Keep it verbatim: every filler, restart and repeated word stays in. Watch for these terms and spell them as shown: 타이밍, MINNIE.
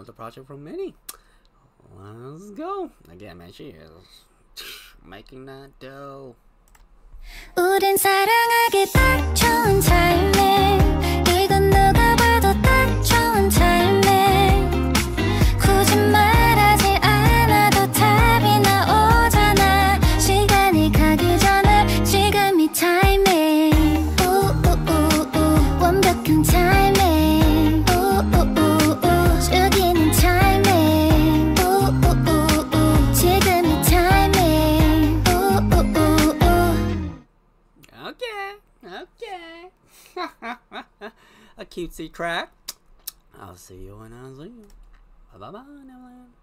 another project from Minnie. Let's go. Again, man, she is making that dough. 우린 사랑하기 딱 좋은 타이밍. 이건 누가 봐도 딱 좋은 타이밍. 굳이 말하지 않아도 답이 나오잖아. 시간이 가기 전에 지금이 타이밍. 우우우우 완벽한 타이밍. 우우우우 죽이는 타이밍. 우우우우 지금이 타이밍. 우우우우. Okay, okay. A cutesy crack. I'll see you when I see you. Bye bye bye, Neverland.